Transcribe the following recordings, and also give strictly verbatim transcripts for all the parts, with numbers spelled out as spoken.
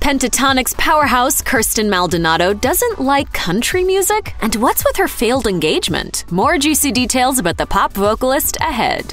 Pentatonix powerhouse Kirstin Maldonado doesn't like country music? And what's with her failed engagement? More juicy details about the pop vocalist ahead.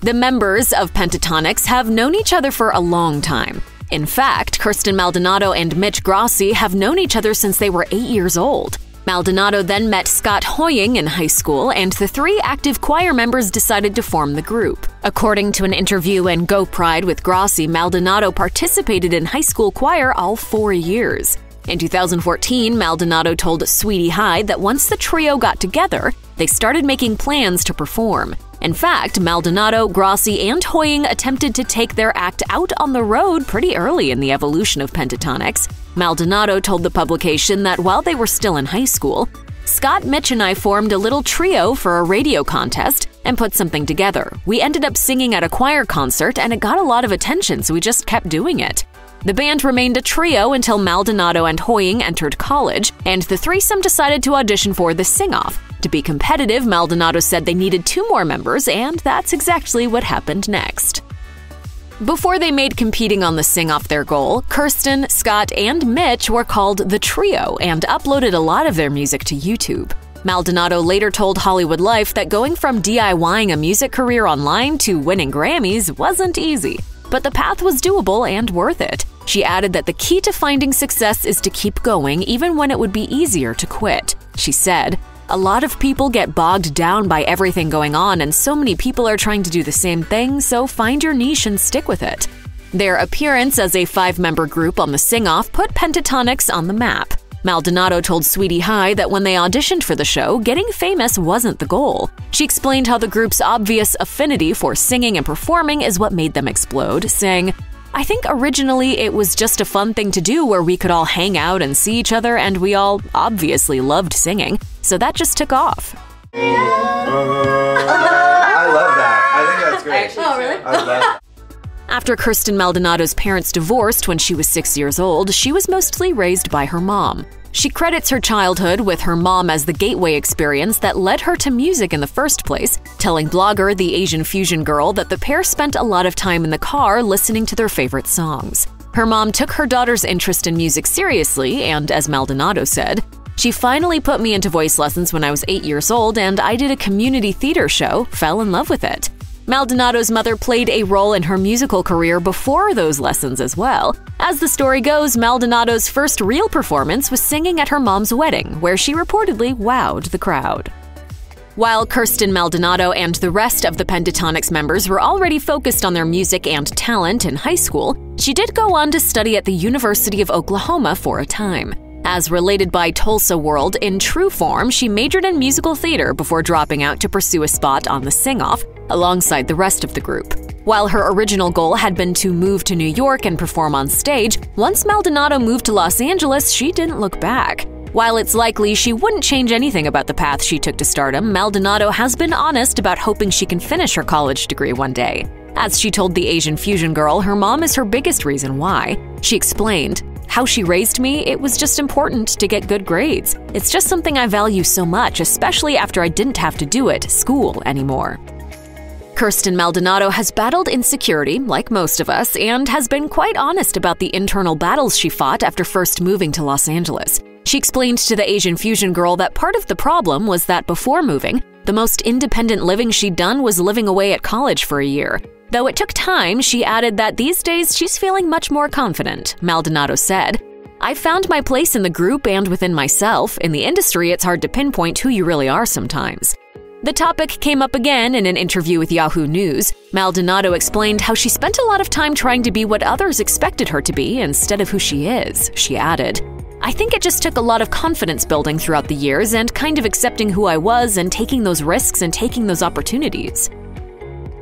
The members of Pentatonix have known each other for a long time. In fact, Kirstin Maldonado and Mitch Grassi have known each other since they were eight years old. Maldonado then met Scott Hoying in high school, and the three active choir members decided to form the group. According to an interview in GoPride with Grassi, Maldonado participated in high school choir all four years. In two thousand fourteen, Maldonado told Sweety High that once the trio got together, they started making plans to perform. In fact, Maldonado, Grassi, and Hoying attempted to take their act out on the road pretty early in the evolution of Pentatonix. Maldonado told the publication that while they were still in high school, Scott, Mitch, and I formed a little trio for a radio contest and put something together. We ended up singing at a choir concert, and it got a lot of attention, so we just kept doing it. The band remained a trio until Maldonado and Hoying entered college, and the threesome decided to audition for The Sing Off. To be competitive, Maldonado said they needed two more members, and that's exactly what happened next. Before they made competing on The Sing Off their goal, Kirstin, Scott, and Mitch were called The Trio and uploaded a lot of their music to YouTube. Maldonado later told Hollywood Life that going from DIYing a music career online to winning Grammys wasn't easy, but the path was doable and worth it. She added that the key to finding success is to keep going even when it would be easier to quit. She said, "A lot of people get bogged down by everything going on, and so many people are trying to do the same thing, so find your niche and stick with it." Their appearance as a five-member group on The Sing Off put Pentatonix on the map. Maldonado told Sweety High that when they auditioned for the show, getting famous wasn't the goal. She explained how the group's obvious affinity for singing and performing is what made them explode, saying, "I think originally it was just a fun thing to do where we could all hang out and see each other, and we all obviously loved singing, so that just took off." Uh, I love that. I think that's great. I actually, oh, really? I love that. After Kirstin Maldonado's parents divorced when she was six years old, she was mostly raised by her mom. She credits her childhood with her mom as the gateway experience that led her to music in the first place, telling blogger The Asian Fusion Girl that the pair spent a lot of time in the car listening to their favorite songs. Her mom took her daughter's interest in music seriously, and as Maldonado said, "She finally put me into voice lessons when I was eight years old, and I did a community theater show, fell in love with it." Maldonado's mother played a role in her musical career before those lessons as well. As the story goes, Maldonado's first real performance was singing at her mom's wedding, where she reportedly wowed the crowd. While Kirstin Maldonado and the rest of the Pentatonix members were already focused on their music and talent in high school, she did go on to study at the University of Oklahoma for a time. As related by Tulsa World, in true form, she majored in musical theater before dropping out to pursue a spot on The Sing Off alongside the rest of the group. While her original goal had been to move to New York and perform on stage, once Maldonado moved to Los Angeles, she didn't look back. While it's likely she wouldn't change anything about the path she took to stardom, Maldonado has been honest about hoping she can finish her college degree one day. As she told The Asian Fusion Girl, her mom is her biggest reason why. She explained, "How she raised me, it was just important to get good grades. It's just something I value so much, especially after I didn't have to do it, school, anymore." Kirstin Maldonado has battled insecurity, like most of us, and has been quite honest about the internal battles she fought after first moving to Los Angeles. She explained to The Asian Fusion Girl that part of the problem was that before moving, the most independent living she'd done was living away at college for a year. Though it took time, she added that these days she's feeling much more confident. Maldonado said, "I found my place in the group and within myself. In the industry, it's hard to pinpoint who you really are sometimes." The topic came up again in an interview with Yahoo News. Maldonado explained how she spent a lot of time trying to be what others expected her to be instead of who she is. She added, "I think it just took a lot of confidence building throughout the years and kind of accepting who I was and taking those risks and taking those opportunities."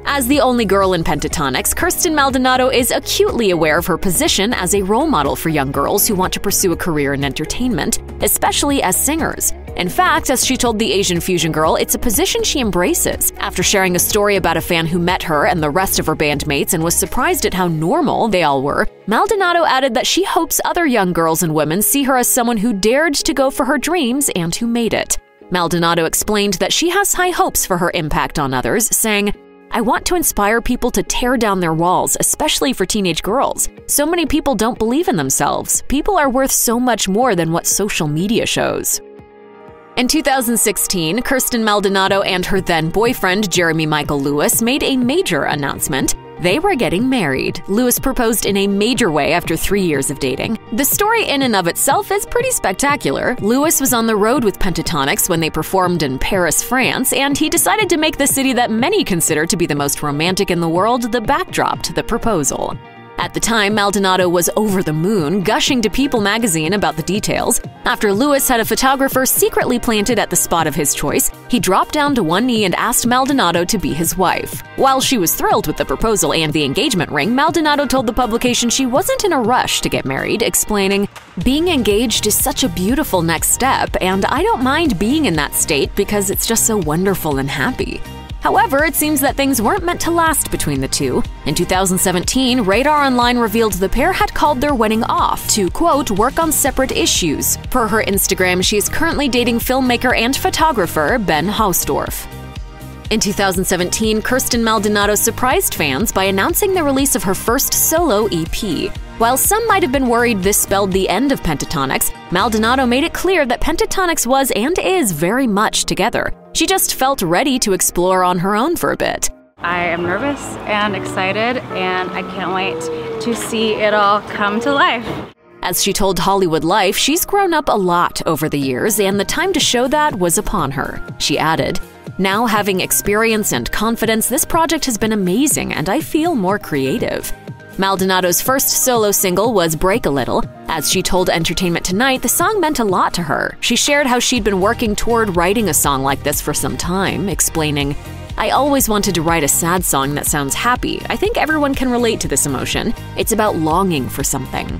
As the only girl in Pentatonix, Kirstin Maldonado is acutely aware of her position as a role model for young girls who want to pursue a career in entertainment, especially as singers. In fact, as she told The Asian Fusion Girl, it's a position she embraces. After sharing a story about a fan who met her and the rest of her bandmates and was surprised at how normal they all were, Maldonado added that she hopes other young girls and women see her as someone who dared to go for her dreams and who made it. Maldonado explained that she has high hopes for her impact on others, saying, I want to inspire people to tear down their walls, especially for teenage girls. So many people don't believe in themselves. People are worth so much more than what social media shows. In two thousand sixteen, Kirstin Maldonado and her then-boyfriend Jeremy Michael Lewis made a major announcement. They were getting married. Lewis proposed in a major way after three years of dating. The story in and of itself is pretty spectacular. Lewis was on the road with Pentatonix when they performed in Paris, France, and he decided to make the city that many consider to be the most romantic in the world the backdrop to the proposal. At the time, Maldonado was over the moon, gushing to People magazine about the details. After Lewis had a photographer secretly planted at the spot of his choice, he dropped down to one knee and asked Maldonado to be his wife. While she was thrilled with the proposal and the engagement ring, Maldonado told the publication she wasn't in a rush to get married, explaining, "Being engaged is such a beautiful next step, and I don't mind being in that state because it's just so wonderful and happy." However, it seems that things weren't meant to last between the two. In two thousand seventeen, Radar Online revealed the pair had called their wedding off to, quote, work on separate issues. Per her Instagram, she is currently dating filmmaker and photographer Ben Hausdorff. In two thousand seventeen, Kirstin Maldonado surprised fans by announcing the release of her first solo E P. While some might have been worried this spelled the end of Pentatonix, Maldonado made it clear that Pentatonix was and is very much together. She just felt ready to explore on her own for a bit. I am nervous and excited, and I can't wait to see it all come to life. As she told Hollywood Life, she's grown up a lot over the years, and the time to show that was upon her. She added, "Now having experience and confidence, this project has been amazing, and I feel more creative." Maldonado's first solo single was Break a Little. As she told Entertainment Tonight, the song meant a lot to her. She shared how she'd been working toward writing a song like this for some time, explaining, "I always wanted to write a sad song that sounds happy. I think everyone can relate to this emotion. It's about longing for something."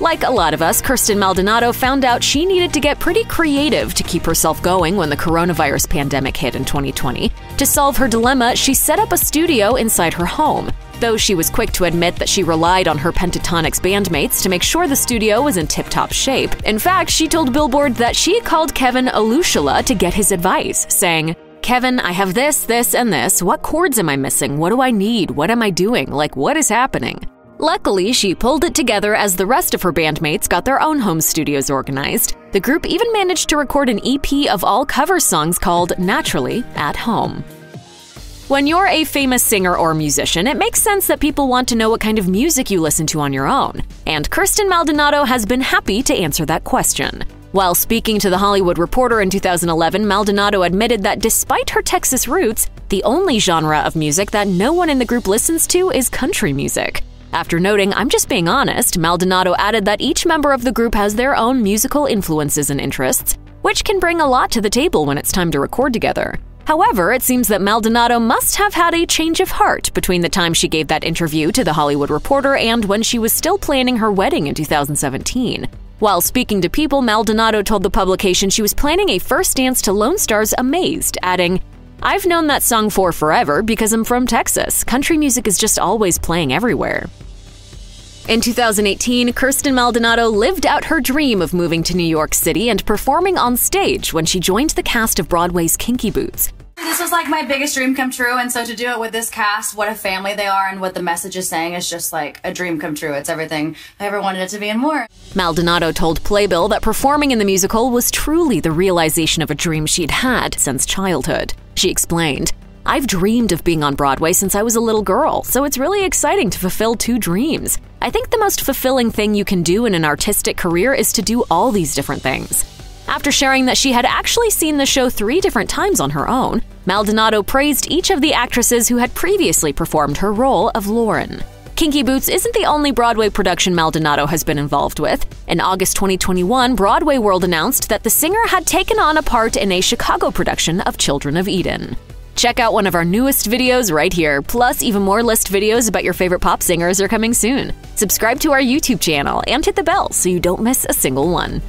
Like a lot of us, Kirstin Maldonado found out she needed to get pretty creative to keep herself going when the coronavirus pandemic hit in twenty twenty. To solve her dilemma, she set up a studio inside her home. Though she was quick to admit that she relied on her Pentatonix bandmates to make sure the studio was in tip-top shape. In fact, she told Billboard that she called Kevin Olusola to get his advice, saying, "Kevin, I have this, this, and this. What chords am I missing? What do I need? What am I doing? Like, what is happening?" Luckily, she pulled it together as the rest of her bandmates got their own home studios organized. The group even managed to record an E P of all cover songs called Naturally At Home. When you're a famous singer or musician, it makes sense that people want to know what kind of music you listen to on your own. And Kirstin Maldonado has been happy to answer that question. While speaking to The Hollywood Reporter in two thousand eleven, Maldonado admitted that despite her Texas roots, the only genre of music that no one in the group listens to is country music. After noting, "I'm just being honest," Maldonado added that each member of the group has their own musical influences and interests, which can bring a lot to the table when it's time to record together. However, it seems that Maldonado must have had a change of heart between the time she gave that interview to The Hollywood Reporter and when she was still planning her wedding in two thousand seventeen. While speaking to People, Maldonado told the publication she was planning a first dance to Lone Star's Amazed, adding, "I've known that song for forever because I'm from Texas. Country music is just always playing everywhere." In two thousand eighteen, Kirstin Maldonado lived out her dream of moving to New York City and performing on stage when she joined the cast of Broadway's Kinky Boots. This was like my biggest dream come true, and so to do it with this cast, what a family they are and what the message is saying is just like a dream come true. It's everything I ever wanted it to be and more. Maldonado told Playbill that performing in the musical was truly the realization of a dream she'd had since childhood. She explained, "I've dreamed of being on Broadway since I was a little girl, so it's really exciting to fulfill two dreams. I think the most fulfilling thing you can do in an artistic career is to do all these different things." After sharing that she had actually seen the show three different times on her own, Maldonado praised each of the actresses who had previously performed her role of Lauren. Kinky Boots isn't the only Broadway production Maldonado has been involved with. In August twenty twenty-one, Broadway World announced that the singer had taken on a part in a Chicago production of Children of Eden. Check out one of our newest videos right here! Plus, even more list videos about your favorite pop singers are coming soon. Subscribe to our YouTube channel and hit the bell so you don't miss a single one.